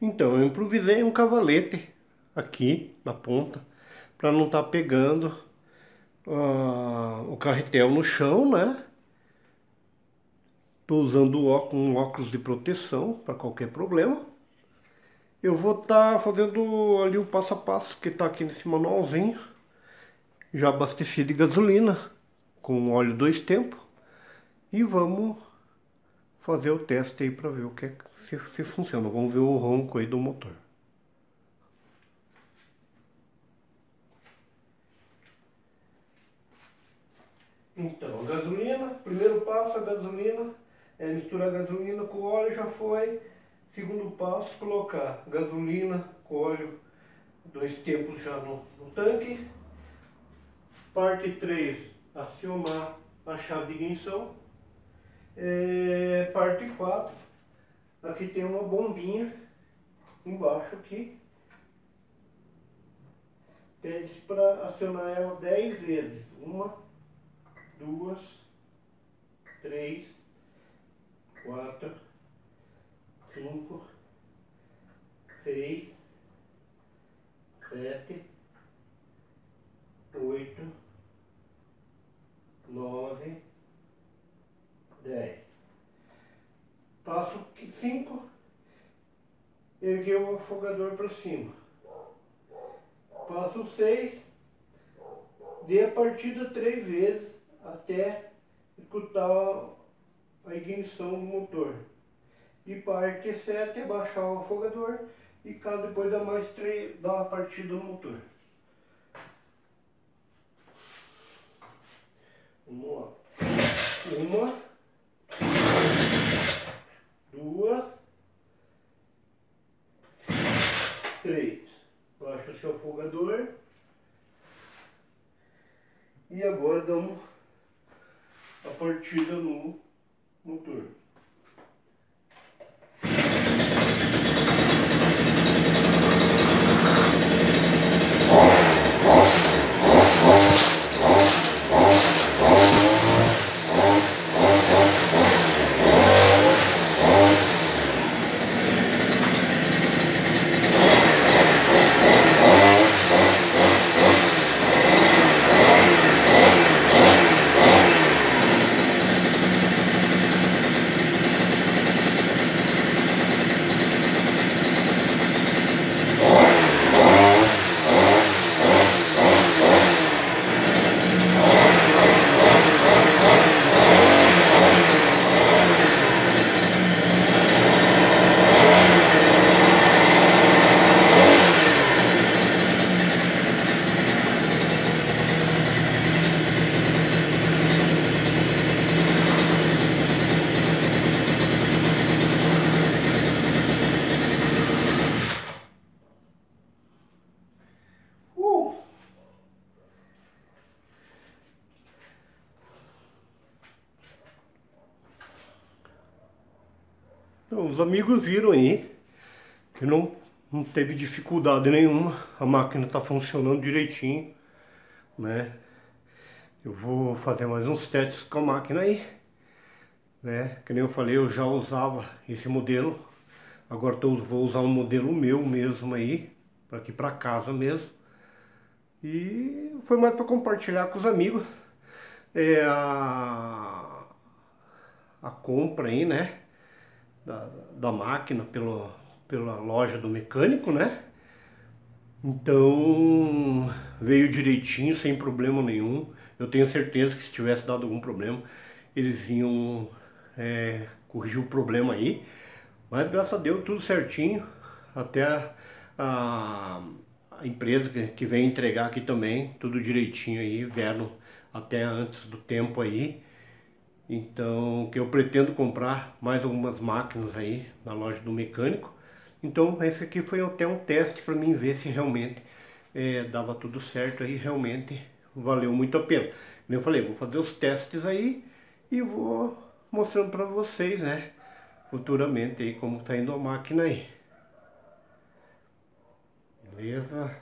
Então, eu improvisei um cavalete aqui na ponta, para não estar pegando o carretel no chão, né? Estou usando um óculos de proteção para qualquer problema. Eu vou estar fazendo ali o passo a passo que está aqui nesse manualzinho. Já abasteci de gasolina com óleo 2 tempos. E vamos fazer o teste aí para ver o que é, se funciona. Vamos ver o ronco aí do motor. Então, gasolina, primeiro passo, a gasolina, misturar a gasolina com óleo, já foi. Segundo passo, colocar gasolina com óleo 2 tempos já no tanque. Parte 3, acionar a chave de ignição. Parte 4, aqui tem uma bombinha embaixo aqui. Pede para acionar ela 10 vezes. 1, 2, 3, 4, 5, 6, 7, 8, 9, 10. Passo 5, ergueu o afogador para cima. Passo 6, dê a partida 3 vezes. Até escutar a ignição do motor. E parte 7 é baixar o afogador e cá depois dá mais 3, dá a partida do motor. Vamos lá. 1, 2, 3. Baixa o seu afogador. E agora damos a partida no motor. Então, os amigos viram aí que não teve dificuldade nenhuma, a máquina está funcionando direitinho, né? Eu vou fazer mais uns testes com a máquina aí, né? Que nem eu falei, eu já usava esse modelo, agora vou usar um modelo meu mesmo aí, para aqui para casa mesmo. E foi mais para compartilhar com os amigos a compra aí, né? Da máquina pela loja do mecânico, né? Então veio direitinho, sem problema nenhum. Eu tenho certeza que se tivesse dado algum problema, eles iam corrigir o problema aí. Mas graças a Deus tudo certinho. Até a empresa que vem entregar aqui também, tudo direitinho aí, vieram até antes do tempo aí. Então, que eu pretendo comprar mais algumas máquinas aí na loja do mecânico. Então, esse aqui foi até um teste para mim ver se realmente dava tudo certo aí. Realmente valeu muito a pena. Como eu falei, vou fazer os testes aí e vou mostrando para vocês, né? Futuramente aí como tá indo a máquina aí. Beleza?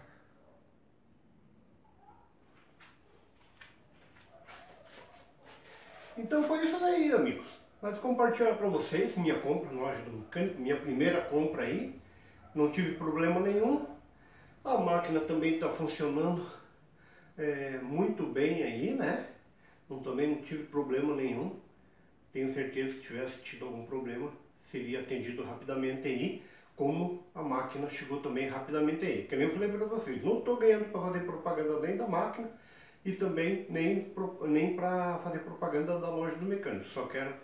Então foi isso aí, amigos. Mas compartilhar para vocês minha compra na loja do mecânico, minha primeira compra aí, não tive problema nenhum. A máquina também está funcionando muito bem aí, né? Também não tive problema nenhum. Tenho certeza que se tivesse tido algum problema, seria atendido rapidamente aí, como a máquina chegou também rapidamente aí. Que nem eu falei para vocês, não estou ganhando para fazer propaganda nem da máquina e também nem para fazer propaganda da loja do mecânico. Só quero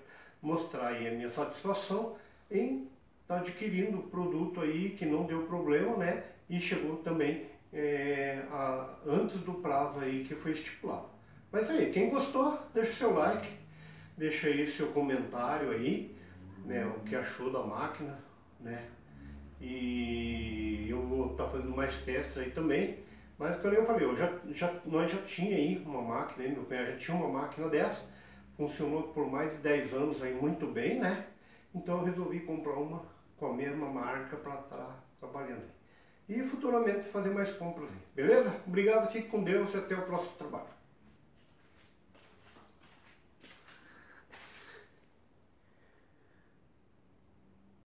mostrar aí a minha satisfação em estar adquirindo o produto aí que não deu problema, né? E chegou também antes do prazo aí que foi estipulado. Mas aí, quem gostou, deixa o seu like, deixa aí seu comentário aí, né? O que achou da máquina, né? E eu vou estar fazendo mais testes aí também. Mas como eu falei, nós já tinha aí uma máquina, meu cunhado já tinha uma máquina dessa, funcionou por mais de 10 anos aí muito bem, né? Então eu resolvi comprar uma com a mesma marca para estar trabalhando aí. E futuramente fazer mais compras aí, beleza? Obrigado, fique com Deus e até o próximo trabalho.